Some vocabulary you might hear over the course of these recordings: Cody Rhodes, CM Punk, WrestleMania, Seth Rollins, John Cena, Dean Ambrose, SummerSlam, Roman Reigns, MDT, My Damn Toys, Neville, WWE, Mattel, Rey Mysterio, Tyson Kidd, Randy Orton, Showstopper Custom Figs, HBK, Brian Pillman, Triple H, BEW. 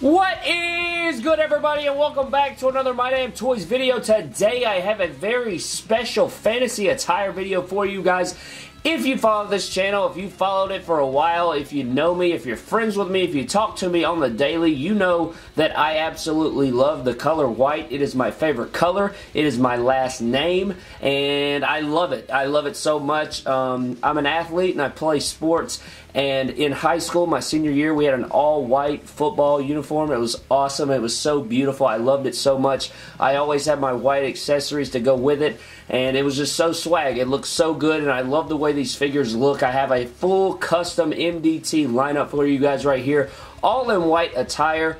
What is good, everybody, and welcome back to another My Damn Toys video. Today I have a very special fantasy attire video for you guys. If you follow this channel, if you followed it for a while, if you know me, if you're friends with me, if you talk to me on the daily, you know that I absolutely love the color white. It is my favorite color. It is my last name, and I love it. I love it so much. I'm an athlete, and I play sports, and in high school, my senior year, we had an all-white football uniform. It was awesome. It was so beautiful. I loved it so much. I always had my white accessories to go with it, and it was just so swag. It looked so good, and I love the way these figures look. I have a full custom MDT lineup for you guys right here, all in white attire.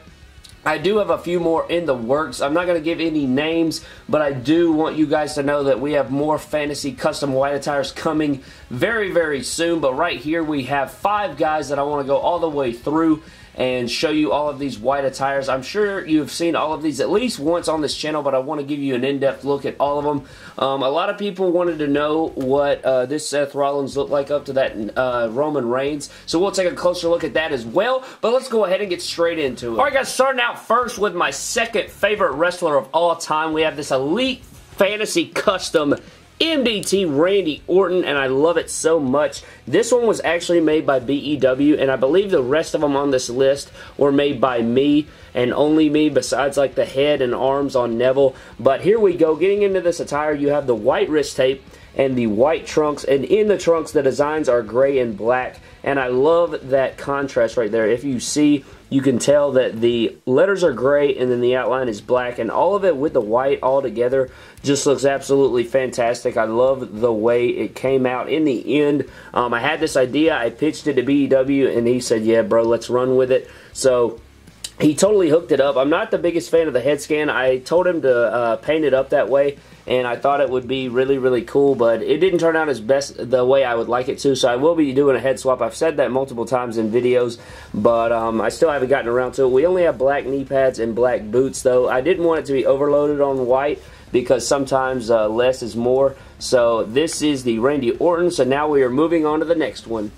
I do have a few more in the works. I'm not going to give any names, but I do want you guys to know that we have more fantasy custom white attires coming very, very soon. But right here we have five guys that I want to go all the way through and show you all of these white attires. I'm sure you've seen all of these at least once on this channel, but I want to give you an in-depth look at all of them. A lot of people wanted to know what this Seth Rollins looked like up to that Roman Reigns, so we'll take a closer look at that as well, but let's go ahead and get straight into it. Alright guys, starting out first with my second favorite wrestler of all time, we have this Elite Fantasy Custom MDT Randy Orton, and I love it so much. This one was actually made by BEW, and I believe the rest of them on this list were made by me and only me, besides like the head and arms on Neville. But here we go, getting into this attire. You have the white wrist tape and the white trunks, and in the trunks the designs are gray and black, and I love that contrast right there. If you see, you can tell that the letters are gray and then the outline is black, and all of it with the white all together just looks absolutely fantastic. I love the way it came out in the end. I had this idea. I pitched it to BEW, and he said, yeah, bro, let's run with it. So he totally hooked it up. I'm not the biggest fan of the head scan. I told him to paint it up that way, and I thought it would be really, really cool, but it didn't turn out as best the way I would like it to, so I will be doing a head swap. I've said that multiple times in videos, but I still haven't gotten around to it. We only have black knee pads and black boots, though. I didn't want it to be overloaded on white, because sometimes less is more. So this is the Randy Orton, so now we are moving on to the next one.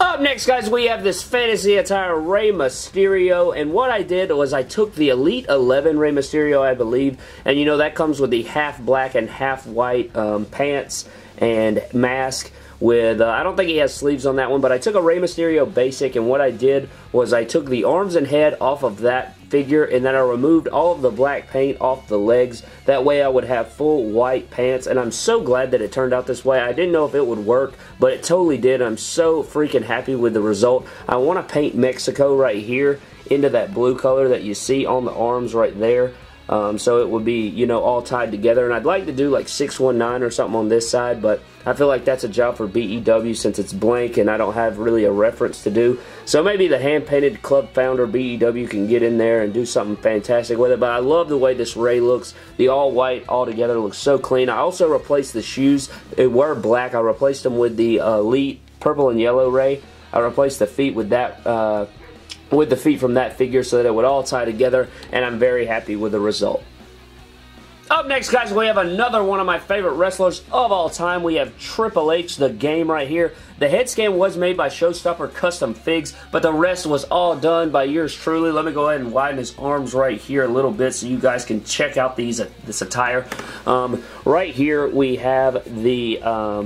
Up next, guys, we have this fantasy attire, Rey Mysterio, and what I did was I took the Elite 11 Rey Mysterio, I believe, and you know that comes with the half black and half white pants and mask with, I don't think he has sleeves on that one, but I took a Rey Mysterio basic, and what I did was I took the arms and head off of that figure, and then I removed all of the black paint off the legs. That way I would have full white pants, and I'm so glad that it turned out this way. I didn't know if it would work, but it totally did. I'm so freaking happy with the result. I want to paint Mexico right here into that blue color that you see on the arms right there. So it would be, you know, all tied together, and I'd like to do like 619 or something on this side, but I feel like that's a job for BEW since it's blank and I don't have really a reference to do. So maybe the hand-painted club founder BEW can get in there and do something fantastic with it, but I love the way this Rey looks. The all-white all-together looks so clean. I also replaced the shoes. They were black. I replaced them with the Elite purple and yellow Rey. I replaced the feet with that with the feet from that figure so that it would all tie together, and I'm very happy with the result. Up next, guys, we have another one of my favorite wrestlers of all time. We have Triple H, The Game, right here. The head scan was made by Showstopper Custom Figs, but the rest was all done by yours truly. Let me go ahead and widen his arms right here a little bit so you guys can check out these this attire. Right here we have the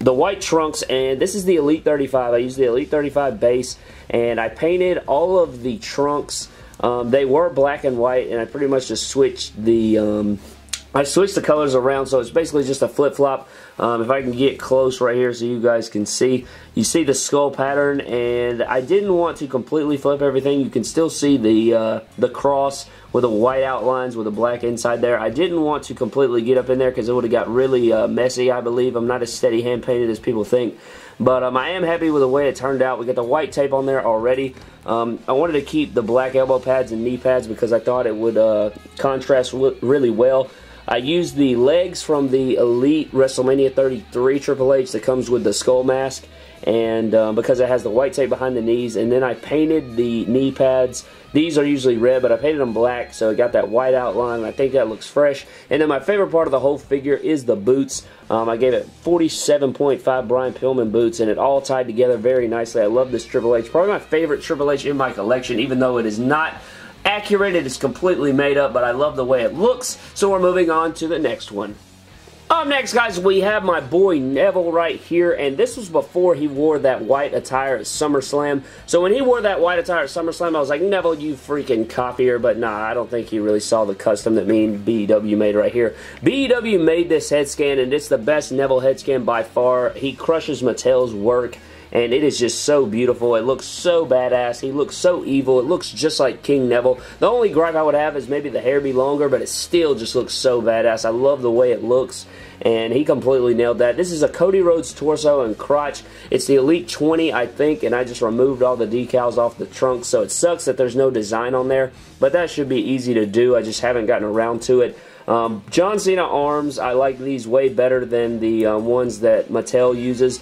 white trunks, and this is the Elite 35. I used the Elite 35 base, and I painted all of the trunks. They were black and white, and I pretty much just switched the colors around, so it's basically just a flip-flop. If I can get close right here so you guys can see. You see the skull pattern, and I didn't want to completely flip everything. You can still see the cross with the white outlines with the black inside there. I didn't want to completely get up in there because it would have got really messy, I believe. I'm not as steady hand-painted as people think. But I am happy with the way it turned out. We got the white tape on there already. I wanted to keep the black elbow pads and knee pads because I thought it would contrast really well. I used the legs from the Elite WrestleMania 33 Triple H that comes with the skull mask, and because it has the white tape behind the knees. And then I painted the knee pads. These are usually red, but I painted them black, so it got that white outline. I think that looks fresh. And then my favorite part of the whole figure is the boots. I gave it 47.5 Brian Pillman boots, and it all tied together very nicely. I love this Triple H. Probably my favorite Triple H in my collection, even though it is not accurate. It is completely made up, but I love the way it looks. So we're moving on to the next one. Up next, guys, we have my boy Neville right here, and this was before he wore that white attire at SummerSlam. So when he wore that white attire at SummerSlam, I was like, Neville, you freaking copier, but nah, I don't think he really saw the custom that me and BEW made right here. BEW made this head scan, and it's the best Neville head scan by far. He crushes Mattel's work, and it is just so beautiful. It looks so badass. He looks so evil. It looks just like King Neville. The only gripe I would have is maybe the hair be longer, but it still just looks so badass. I love the way it looks, and he completely nailed that. This is a Cody Rhodes torso and crotch. It's the Elite 20, I think, and I just removed all the decals off the trunk, so it sucks that there's no design on there, but that should be easy to do. I just haven't gotten around to it. John Cena arms, I like these way better than the ones that Mattel uses.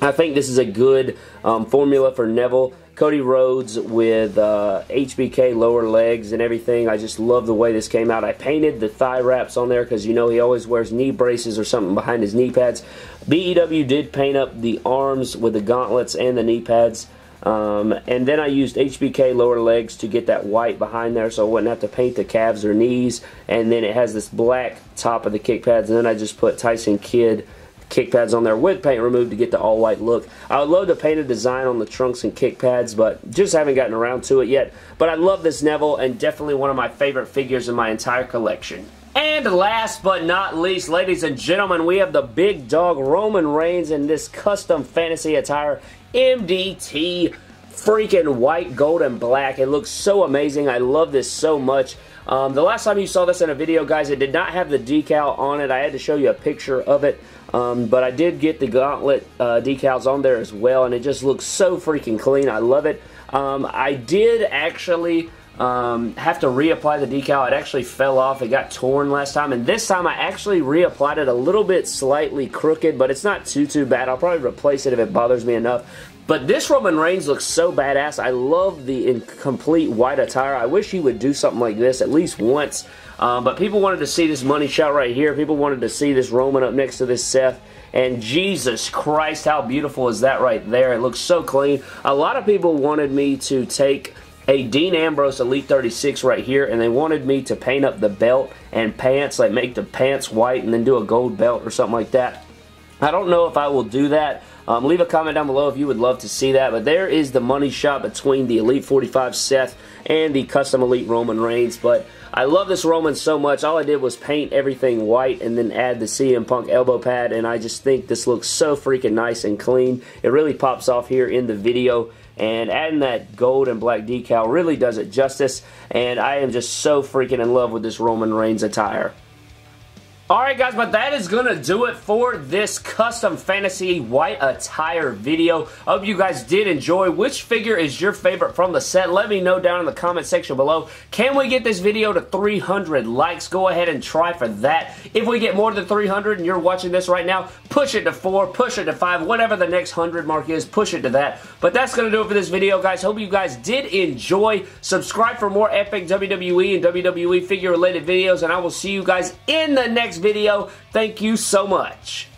I think this is a good formula for Neville. Cody Rhodes with HBK lower legs and everything. I just love the way this came out. I painted the thigh wraps on there because, you know, he always wears knee braces or something behind his knee pads. BEW did paint up the arms with the gauntlets and the knee pads. And then I used HBK lower legs to get that white behind there so I wouldn't have to paint the calves or knees. And then it has this black top of the kick pads. And then I just put Tyson Kidd kick pads on there with paint removed to get the all-white look. I would love to paint a design on the trunks and kick pads, but just haven't gotten around to it yet. But I love this Neville, and definitely one of my favorite figures in my entire collection. And last but not least, ladies and gentlemen, we have the big dog Roman Reigns in this custom fantasy attire, MDT freaking white, gold, and black. It looks so amazing. I love this so much. The last time you saw this in a video, guys, it did not have the decal on it. I had to show you a picture of it, but I did get the gauntlet decals on there as well, and it just looks so freaking clean. I love it. I did actually have to reapply the decal. It actually fell off. It got torn last time, and this time I actually reapplied it a little bit slightly crooked, but it's not too bad. I'll probably replace it if it bothers me enough. But this Roman Reigns looks so badass. I love the incomplete white attire. I wish he would do something like this at least once. But people wanted to see this money shot right here. People wanted to see this Roman up next to this Seth. And Jesus Christ, how beautiful is that right there? It looks so clean. A lot of people wanted me to take a Dean Ambrose Elite 36 right here, and they wanted me to paint up the belt and pants, like make the pants white and then do a gold belt or something like that. I don't know if I will do that. Leave a comment down below if you would love to see that. But there is the money shot between the Elite 45 Seth and the Custom Elite Roman Reigns. But I love this Roman so much. All I did was paint everything white and then add the CM Punk elbow pad. And I just think this looks so freaking nice and clean. It really pops off here in the video. And adding that gold and black decal really does it justice. And I am just so freaking in love with this Roman Reigns attire. Alright guys, but that is going to do it for this custom fantasy white attire video. Hope you guys did enjoy. Which figure is your favorite from the set? Let me know down in the comment section below. Can we get this video to 300 likes? Go ahead and try for that. If we get more than 300 and you're watching this right now, push it to 4, push it to 5, whatever the next 100 mark is, push it to that. But that's going to do it for this video, guys. Hope you guys did enjoy. Subscribe for more epic WWE and WWE figure related videos, and I will see you guys in the next video. Thank you so much.